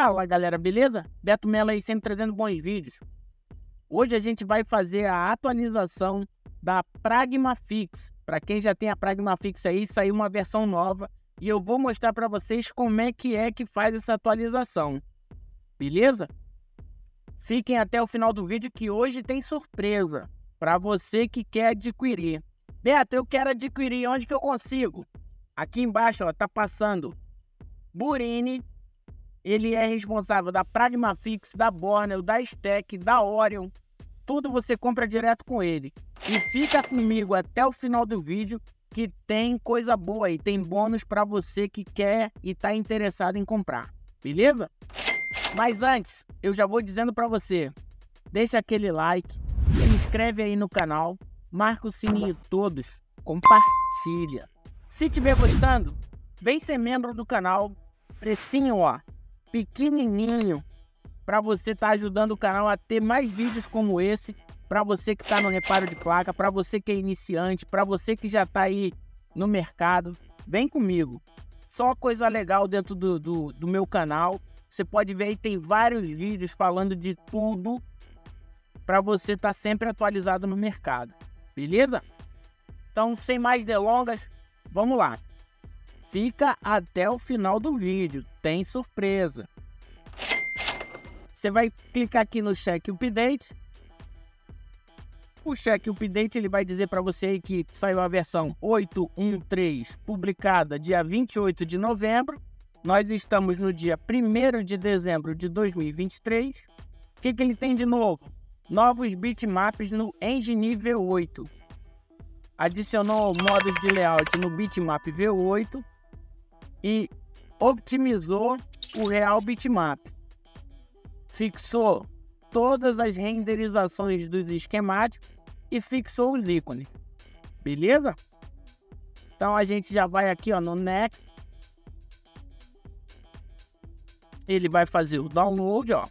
Fala galera, beleza? Beto Melo aí, sempre trazendo bons vídeos. Hoje a gente vai fazer a atualização da PragmaFix. Para quem já tem a PragmaFix aí, saiu uma versão nova e eu vou mostrar para vocês como é que faz essa atualização, beleza? Fiquem até o final do vídeo que hoje tem surpresa para você que quer adquirir. Beto, eu quero adquirir, onde que eu consigo? Aqui embaixo, ó, tá passando Burini. Ele é responsável da PragmaFix, da Bornel, da Stack, da Orion. Tudo você compra direto com ele. E fica comigo até o final do vídeo que tem coisa boa aí. Tem bônus para você que quer e está interessado em comprar. Beleza? Mas antes, eu já vou dizendo para você. Deixa aquele like, se inscreve aí no canal, marca o sininho todos, compartilha. Se tiver gostando, vem ser membro do canal. Precinho, ó, pequenininho, para você estar ajudando o canal a ter mais vídeos como esse, para você que está no reparo de placa, para você que é iniciante, para você que já está aí no mercado, vem comigo. Só coisa legal dentro do meu canal. Você pode ver aí, tem vários vídeos falando de tudo para você estar sempre atualizado no mercado, beleza? Então, sem mais delongas, vamos lá. Fica até o final do vídeo, tem surpresa. Você vai clicar aqui no check update. O check update ele vai dizer para você que saiu a versão 8.1.3, publicada dia 28 de novembro. Nós estamos no dia 1º de dezembro de 2023. O que ele tem de novo? Novos bitmaps no Engine V8. Adicionou modos de layout no bitmap V8. E optimizou o real bitmap, fixou todas as renderizações dos esquemáticos e fixou os ícones, beleza? Então a gente já vai aqui, ó, no Next, ele vai fazer o download, ó,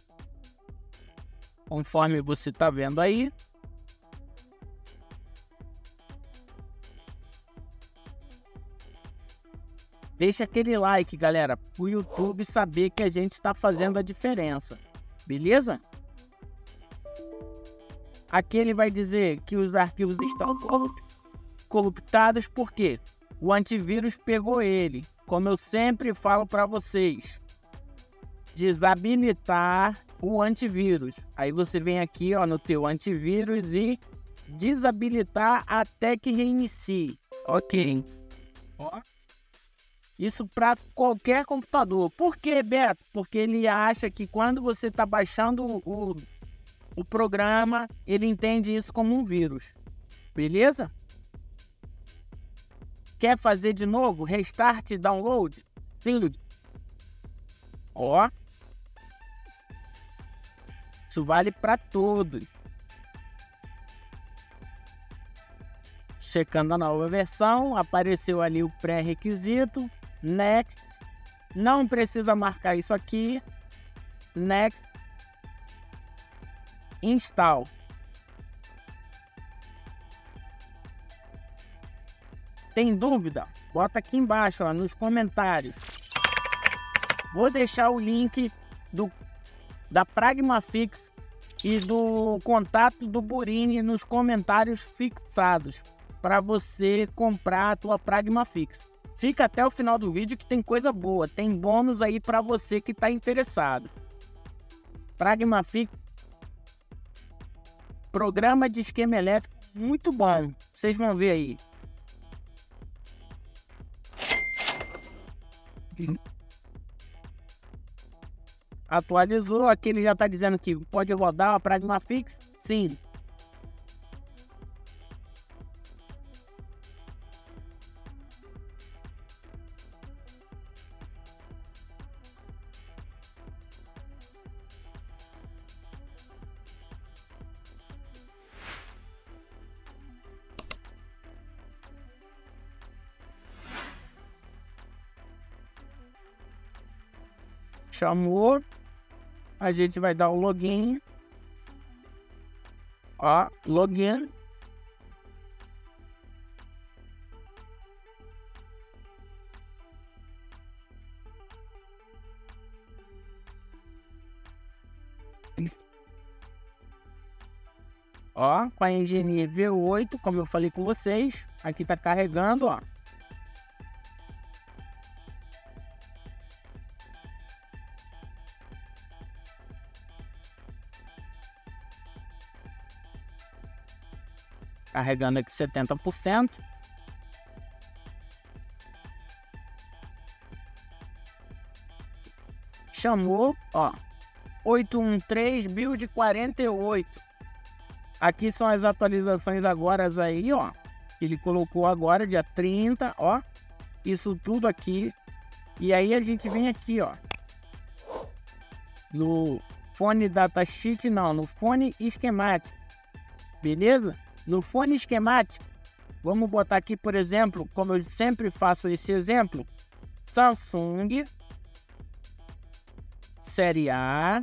conforme você tá vendo aí. Deixa aquele like, galera, para o YouTube saber que a gente está fazendo a diferença, beleza? Aqui ele vai dizer que os arquivos estão corruptados porque o antivírus pegou ele. Como eu sempre falo para vocês, desabilitar o antivírus. Aí você vem aqui, ó, no teu antivírus e desabilitar até que reinicie. Ok. Ó. Isso para qualquer computador. Por que, Beto? Porque ele acha que quando você está baixando o programa, ele entende isso como um vírus. Beleza? Quer fazer de novo? Restart download? Sim. Ó. Isso vale para todos. Checando a nova versão, apareceu ali o pré-requisito. Next, não precisa marcar isso aqui. Next, install. Tem dúvida? Bota aqui embaixo, ó, nos comentários. Vou deixar o link da PragmaFix e do contato do Burini nos comentários fixados para você comprar a tua PragmaFix. Fica até o final do vídeo que tem coisa boa, tem bônus aí para você que está interessado. PragmaFix, programa de esquema elétrico muito bom, vocês vão ver aí. Atualizou, aqui ele já está dizendo que pode rodar a PragmaFix, sim. Chamou, a gente vai dar o login, ó, login, ó, com a Engine V8, como eu falei com vocês, aqui tá carregando, ó. Carregando aqui 70%. Chamou, ó, 813 build 48. Aqui são as atualizações agora aí, ó, que ele colocou agora, dia 30, ó. Isso tudo aqui. E aí a gente vem aqui, ó, no fone datasheet, não, no fone esquemático. Beleza? No fone esquemático, vamos botar aqui, por exemplo, como eu sempre faço esse exemplo, Samsung, série A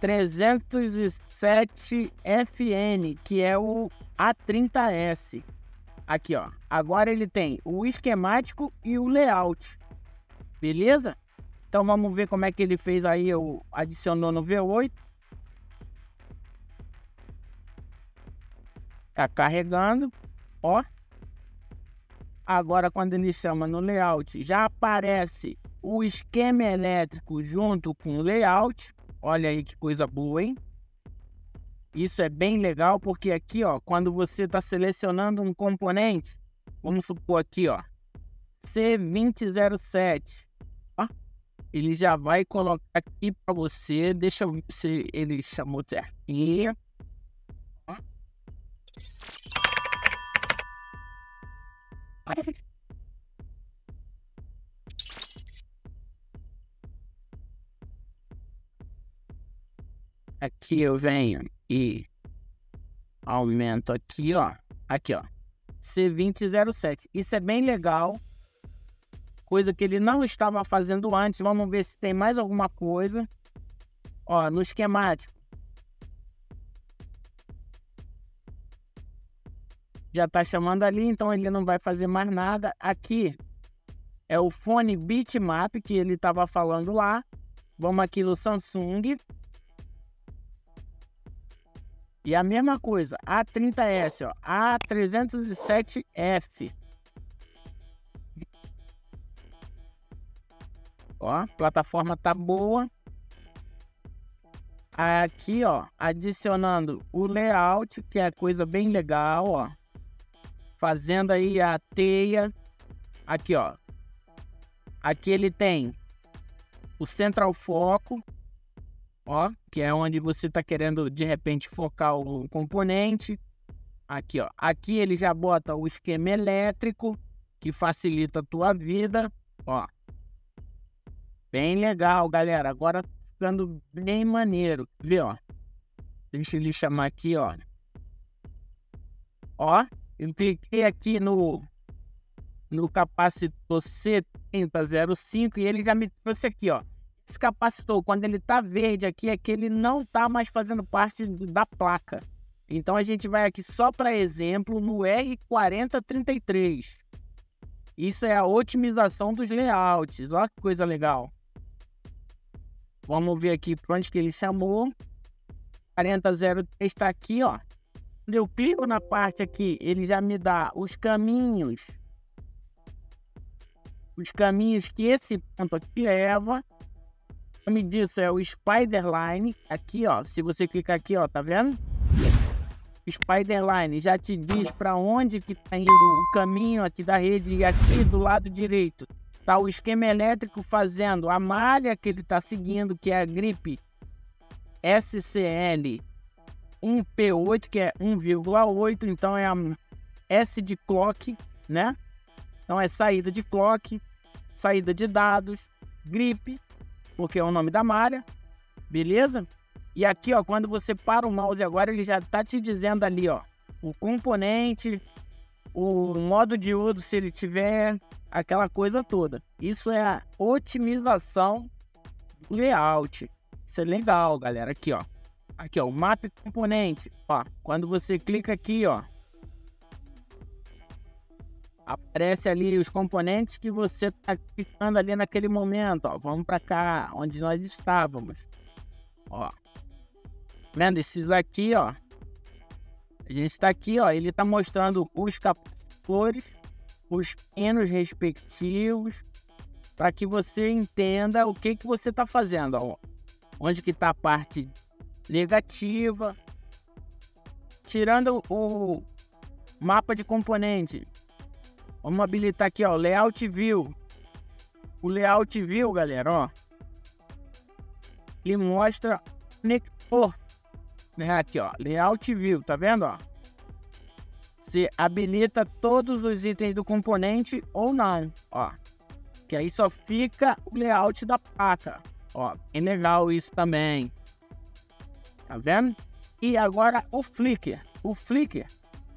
307FN, que é o A30S. Aqui, ó. Agora ele tem o esquemático e o layout. Beleza? Então vamos ver como é que ele fez aí, eu adicionou no V8. Tá carregando, ó. Agora quando ele chama no layout, já aparece o esquema elétrico junto com o layout. Olha aí que coisa boa, hein? Isso é bem legal porque aqui, ó, quando você está selecionando um componente, vamos supor aqui, ó, C2007, ó, ele já vai colocar aqui para você. Deixa eu ver se ele chamou certinho. Aqui eu venho e aumento aqui, ó. Aqui, ó. C2007. Isso é bem legal. Coisa que ele não estava fazendo antes. Vamos ver se tem mais alguma coisa. Ó, no esquemático. Já tá chamando ali, então ele não vai fazer mais nada. Aqui é o fone bitmap que ele estava falando lá. Vamos aqui no Samsung. E a mesma coisa, A30S, ó, A307F. Ó, a plataforma tá boa. Aqui, ó, adicionando o layout, que é coisa bem legal, ó. Fazendo aí a teia. Aqui, ó. Aqui ele tem o central foco. Ó, que é onde você está querendo, de repente, focar o componente. Aqui, ó. Aqui ele já bota o esquema elétrico, que facilita a tua vida. Ó. Bem legal, galera. Agora ficando bem maneiro. Vê, ó. Deixa ele chamar aqui, ó. Ó, eu cliquei aqui no capacitor C3005 e ele já me trouxe aqui, ó. Esse capacitor, quando ele tá verde aqui, é que ele não tá mais fazendo parte da placa. Então a gente vai aqui só para exemplo no R4033. Isso é a otimização dos layouts. Olha que coisa legal. Vamos ver aqui para onde que ele chamou. 4003 está aqui, ó. Quando eu clico na parte aqui, ele já me dá os caminhos. Os caminhos que esse ponto aqui leva. O nome disso é o Spiderline. Aqui, ó, se você clicar aqui, ó, tá vendo? Spiderline já te diz para onde que tá indo o caminho aqui da rede. E aqui do lado direito tá o esquema elétrico fazendo a malha que ele tá seguindo, que é a grip SCL 1P8, que é 1,8. Então é a S de clock, né? Então é saída de clock, saída de dados, grip, porque é o nome da malha, beleza? E aqui, ó, quando você para o mouse agora, ele já tá te dizendo ali, ó, o componente, o modo de uso, se ele tiver, aquela coisa toda. Isso é a otimização do layout. Isso é legal, galera. Aqui, ó. Aqui, ó, o mapa de componente. Ó, quando você clica aqui, ó, aparece ali os componentes que você está clicando ali naquele momento, ó. Vamos para cá, onde nós estávamos. ó. Vendo esses aqui, ó. A gente está aqui, ó. Ele está mostrando os capacitores, os pinos respectivos, para que você entenda o que você está fazendo, ó. Onde que está a parte negativa. Tirando o mapa de componente, vamos habilitar aqui, ó, layout view. O layout view, galera, ó, ele mostra o conector, né? Aqui, ó, layout view, tá vendo, ó? Você habilita todos os itens do componente ou não, ó, que aí só fica o layout da placa, ó. É legal isso também, tá vendo? E agora o flicker. O flicker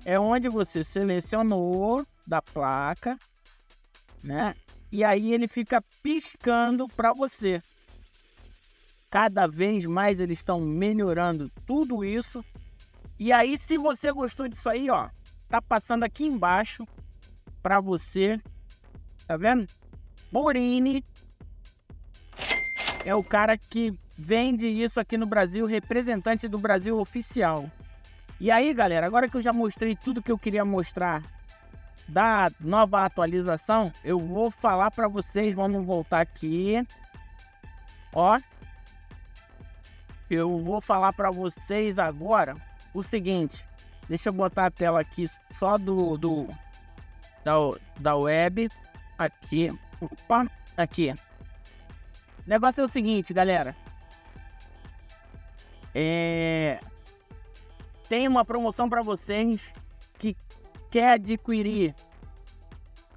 é onde você selecionou da placa, né? E aí ele fica piscando para você. Cada vez mais eles estão melhorando tudo isso. E aí, se você gostou disso aí, ó, tá passando aqui embaixo para você, tá vendo? Burini é o cara que vende isso aqui no Brasil, representante do Brasil oficial. E aí, galera, agora que eu já mostrei tudo que eu queria mostrar da nova atualização, eu vou falar para vocês. Vamos voltar aqui, ó. Eu vou falar para vocês agora o seguinte. Deixa eu botar a tela aqui só da web. Aqui, opa, aqui. O negócio é o seguinte, galera. Tem uma promoção para vocês que quer adquirir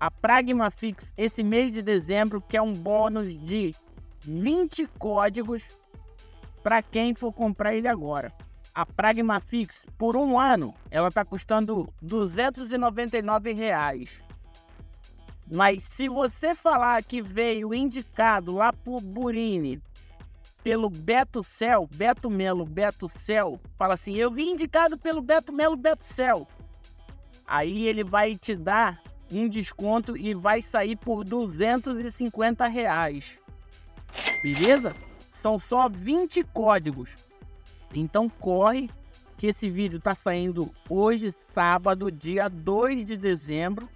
a PragmaFix esse mês de dezembro, que é um bônus de 20 códigos para quem for comprar ele agora. A PragmaFix, por um ano, ela está custando R$299. Mas se você falar que veio indicado lá por Burini, pelo Beto Melo, fala assim: eu vim indicado pelo Beto Melo. Aí ele vai te dar um desconto e vai sair por R$250. Beleza? São só 20 códigos. Então corre, que esse vídeo tá saindo hoje, sábado, dia 2 de dezembro.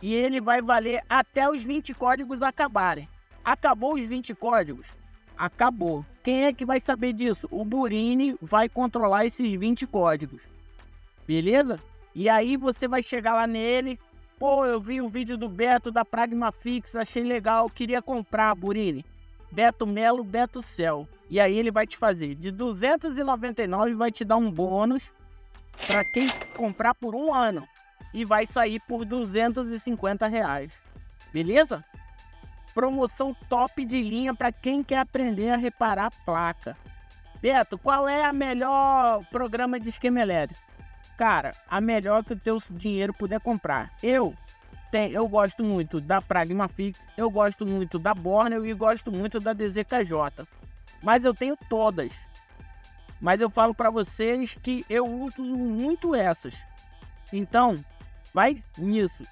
E ele vai valer até os 20 códigos acabarem. Acabou os 20 códigos? Acabou. Quem é que vai saber disso? O Burini vai controlar esses 20 códigos. Beleza? E aí você vai chegar lá nele: pô, eu vi o vídeo do Beto da PragmaFix, achei legal, queria comprar, Burini. Beto Melo, Beto Céu. E aí ele vai te fazer de 299, vai te dar um bônus para quem comprar por um ano. E vai sair por R$250. Beleza? Promoção top de linha para quem quer aprender a reparar a placa. Beto, qual é a melhor programa de esquema elétrico? Cara, a melhor que o teu dinheiro puder comprar. Eu gosto muito da PragmaFix, eu gosto muito da Borneo e gosto muito da DZKJ. Mas eu tenho todas. Mas eu falo para vocês que eu uso muito essas. Então, vai nisso.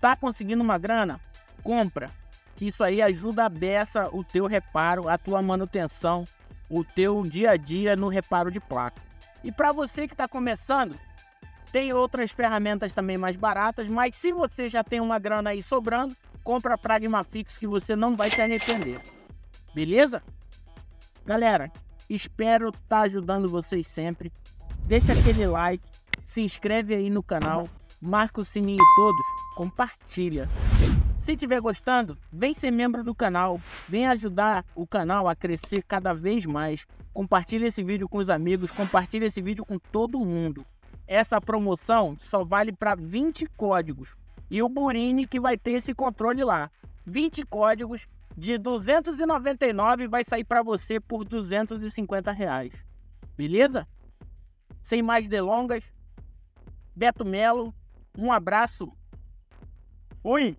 Tá conseguindo uma grana? Compra. Que isso aí ajuda a beça o teu reparo, a tua manutenção, o teu dia a dia no reparo de placa. E para você que está começando, tem outras ferramentas também mais baratas, mas se você já tem uma grana aí sobrando, compra a PragmaFix, que você não vai se arrepender. Beleza? Galera, espero estar ajudando vocês sempre. Deixa aquele like, se inscreve aí no canal, marca o sininho todos, compartilha. Se estiver gostando, vem ser membro do canal, vem ajudar o canal a crescer cada vez mais. Compartilha esse vídeo com os amigos, compartilha esse vídeo com todo mundo. Essa promoção só vale para 20 códigos. E o Burini que vai ter esse controle lá. 20 códigos de 299 vai sair para você por R$250. Beleza? Sem mais delongas, Beto Melo, um abraço. Fui!